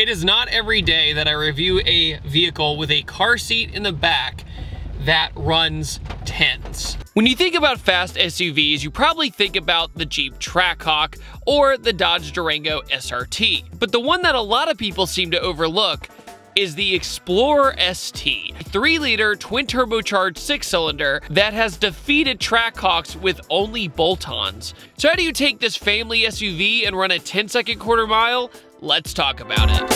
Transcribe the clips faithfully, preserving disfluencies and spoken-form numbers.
It is not every day that I review a vehicle with a car seat in the back that runs tens. When you think about fast S U Vs, you probably think about the Jeep Trackhawk or the Dodge Durango S R T. But the one that a lot of people seem to overlook is the Explorer S T, a three liter twin-turbocharged six-cylinder that has defeated Trackhawks with only bolt-ons. So how do you take this family S U V and run a ten second quarter mile? Let's talk about it.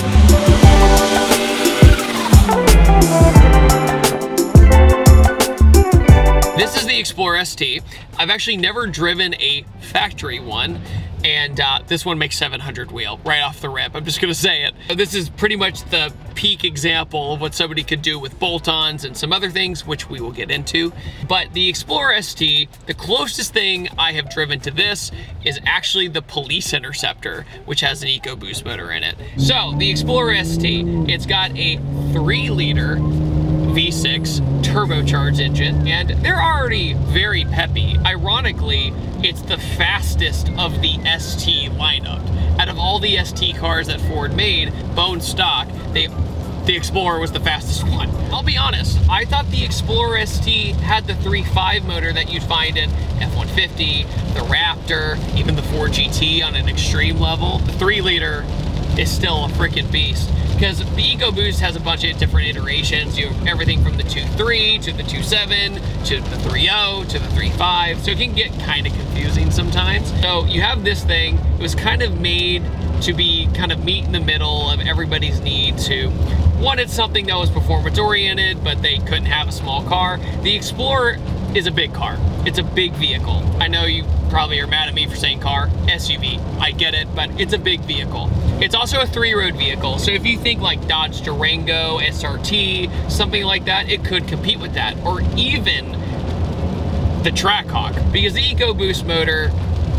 This is the Explorer S T. I've actually never driven a factory one. And uh, this one makes seven hundred wheel right off the rip. I'm just gonna say it. This is pretty much the peak example of what somebody could do with bolt-ons and some other things, which we will get into. But the Explorer S T, the closest thing I have driven to this is actually the Police Interceptor, which has an EcoBoost motor in it. So the Explorer S T, it's got a three liter V six turbocharged engine, and they're already very peppy. Ironically, it's the fastest of the S T lineup. Out of all the S T cars that Ford made, bone stock, they, the Explorer was the fastest one. I'll be honest, I thought the Explorer S T had the three point five motor that you'd find in F one fifty, the Raptor, even the Ford G T on an extreme level. The three liter is still a freaking beast, because the EcoBoost has a bunch of different iterations. You have everything from the two point three to the two point seven to the three point oh to the three point five, so it can get kind of confusing sometimes. So you have this thing. It was kind of made to be kind of meet in the middle of everybody's needs who wanted something that was performance oriented, but they couldn't have a small car. The Explorer is a big car. It's a big vehicle. I know you probably are mad at me for saying car, S U V. I get it, but it's a big vehicle. It's also a three-road vehicle, so if you think like Dodge Durango, S R T, something like that, it could compete with that, or even the Trackhawk, because the EcoBoost motor,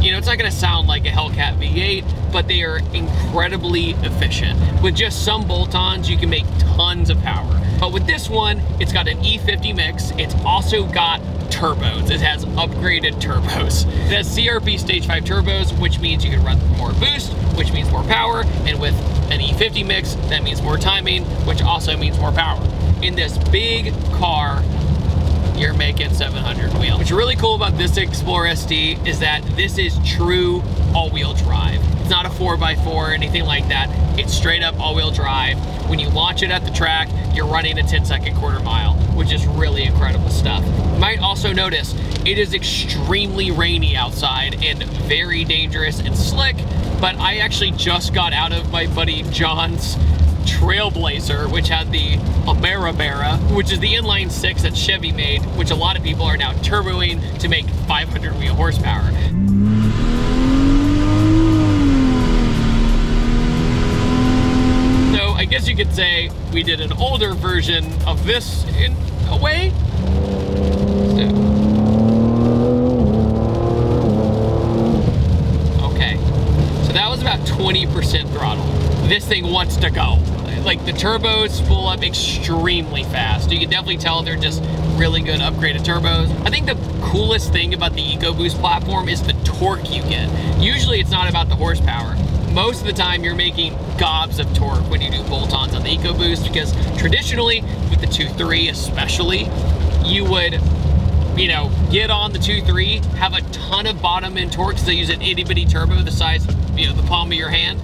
you know, it's not gonna sound like a Hellcat V eight, but they are incredibly efficient. With just some bolt-ons, you can make tons of power. But with this one, it's got an E fifty mix. It's also got turbos. It has upgraded turbos. It has C R P Stage five turbos, which means you can run more boost, which means more power. And with an E fifty mix, that means more timing, which also means more power. In this big car, you're making seven hundred wheel. What's really cool about this Explorer S T is that this is true all-wheel drive. It's not a four by four or anything like that. It's straight up all-wheel drive. When you launch it at the track, you're running a ten second quarter mile, which is really incredible stuff. You might also notice it is extremely rainy outside and very dangerous and slick, but I actually just got out of my buddy John's Trailblazer, which had the Amarabara, which is the inline six that Chevy made, which a lot of people are now turboing to make five hundred wheel horsepower. So I guess you could say we did an older version of this in a way. Okay, so that was about twenty percent throttle. This thing wants to go. Like, the turbos pull up extremely fast. You can definitely tell they're just really good upgraded turbos. I think the coolest thing about the EcoBoost platform is the torque you get. Usually it's not about the horsepower. Most of the time you're making gobs of torque when you do bolt-ons on the EcoBoost, because traditionally with the two point three especially, you would, you know, get on the two point three, have a ton of bottom end torque because they use an itty-bitty turbo the size of, you know, the palm of your hand,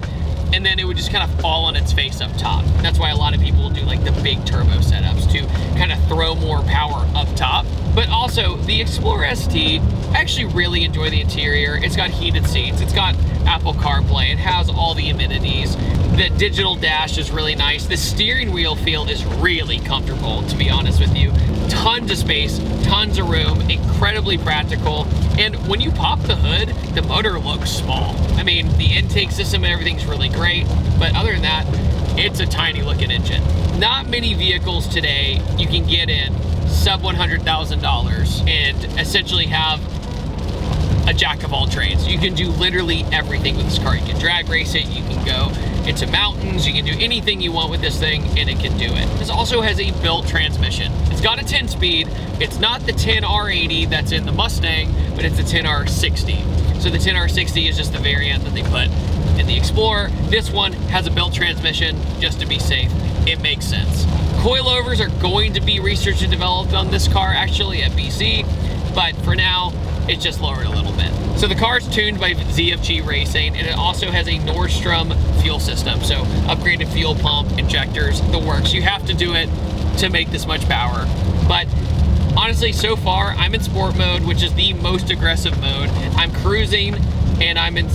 and then it would just kind of fall on its face up top. That's why a lot of people do like the big turbo setups to kind of throw more power up top. But also the Explorer S T, I actually really enjoy the interior. It's got heated seats, it's got Apple CarPlay, it has all the amenities. The digital dash is really nice. The steering wheel feel is really comfortable, to be honest with you. Tons of space, tons of room, incredibly practical. And when you pop the hood, the motor looks small. I mean, the intake system and everything's really great, but other than that, it's a tiny looking engine. Not many vehicles today you can get in sub one hundred thousand dollars and essentially have a jack of all trades. You can do literally everything with this car. You can drag race it, you can go into mountains, you can do anything you want with this thing, and it can do it. This also has a built transmission. It's got a ten speed. It's not the ten R eighty that's in the Mustang, but it's the ten R sixty. So the ten R sixty is just the variant that they put In the Explorer, this one has a belt transmission just to be safe. It makes sense. Coilovers are going to be researched and developed on this car actually at B C, but for now, it's just lowered a little bit. So the car is tuned by Z F G Racing, and it also has a Nordstrom fuel system. So upgraded fuel pump, injectors, the works. You have to do it to make this much power. But honestly, so far, I'm in sport mode, which is the most aggressive mode. I'm cruising, and I'm in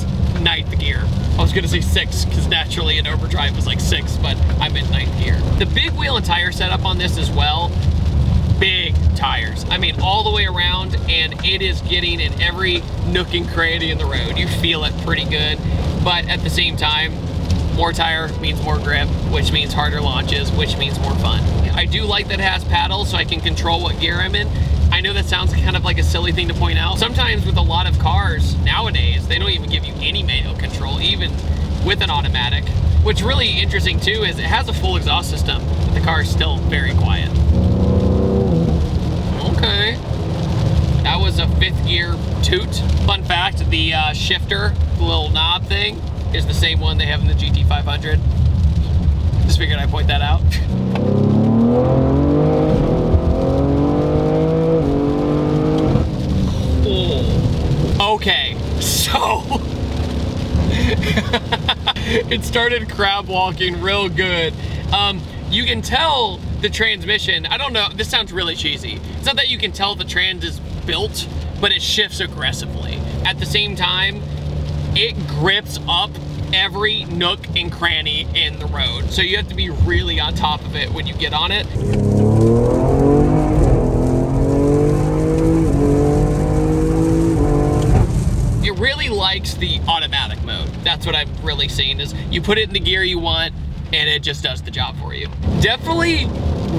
ninth gear. I was gonna say six, because naturally an overdrive was like six, but I'm in ninth gear. The big wheel and tire setup on this as well, big tires. I mean, all the way around, and it is getting in every nook and cranny in the road. You feel it pretty good, but at the same time, more tire means more grip, which means harder launches, which means more fun. I do like that it has paddles, so I can control what gear I'm in. I know that sounds kind of like a silly thing to point out. Sometimes with a lot of cars nowadays, they don't even give you any manual control, even with an automatic. What's really interesting too is it has a full exhaust system, but the car is still very quiet. Okay, that was a fifth gear toot. Fun fact, the uh, shifter, the little knob thing, is the same one they have in the G T five hundred. Just figured I'd point that out. Oh. Okay, so it started crab walking real good. Um, you can tell the transmission, I don't know, this sounds really cheesy. It's not that you can tell the trans is built, but it shifts aggressively. At the same time, it grips up every nook and cranny in the road. So you have to be really on top of it when you get on it. It really likes the automatic mode. That's what I've really seen, is you put it in the gear you want and it just does the job for you. Definitely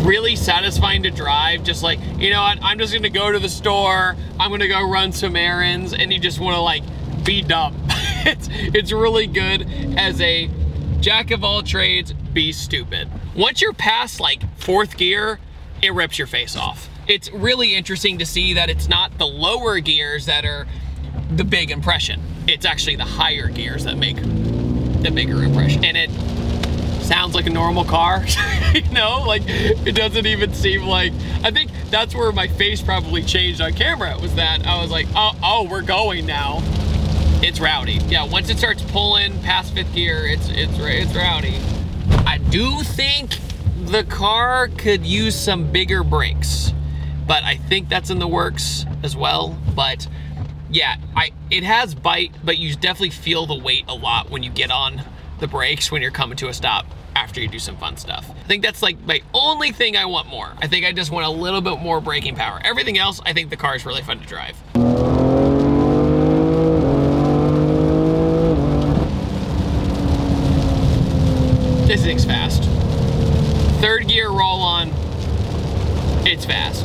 really satisfying to drive. Just like, you know what, I'm just gonna go to the store, I'm gonna go run some errands, and you just wanna like be dumb. It's, it's really good as a jack of all trades, be stupid. Once you're past like fourth gear, it rips your face off. It's really interesting to see that it's not the lower gears that are the big impression. It's actually the higher gears that make the bigger impression. And it sounds like a normal car, you know? Like, it doesn't even seem like, I think that's where my face probably changed on camera, was that I was like, oh, oh, we're going now. It's rowdy. Yeah, once it starts pulling past fifth gear, it's, it's, it's rowdy. I do think the car could use some bigger brakes, but I think that's in the works as well. But yeah, I it has bite, but you definitely feel the weight a lot when you get on the brakes when you're coming to a stop after you do some fun stuff. I think that's like my only thing I want more. I think I just want a little bit more braking power. Everything else, I think the car is really fun to drive. This thing's fast. Third gear roll on, it's fast.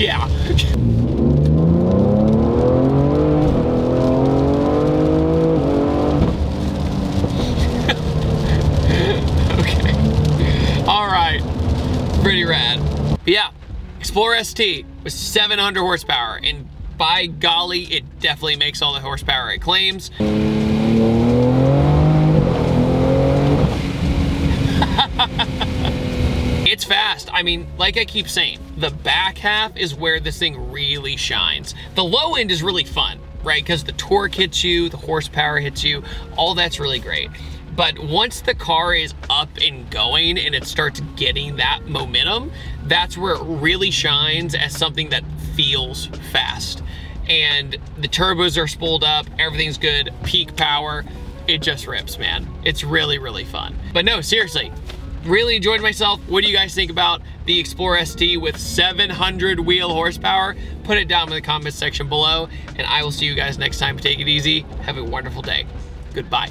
Yeah. Pretty rad. But yeah, Explorer S T with seven hundred horsepower, and by golly, it definitely makes all the horsepower it claims. It's fast. I mean, like I keep saying, the back half is where this thing really shines. The low end is really fun, right? Because the torque hits you, the horsepower hits you, all that's really great. But once the car is up and going and it starts getting that momentum, that's where it really shines as something that feels fast. And the turbos are spooled up, everything's good, peak power, it just rips, man. It's really, really fun. But no, seriously, really enjoyed myself. What do you guys think about the Explorer S T with seven hundred wheel horsepower? Put it down in the comments section below, and I will see you guys next time. Take it easy, have a wonderful day. Goodbye.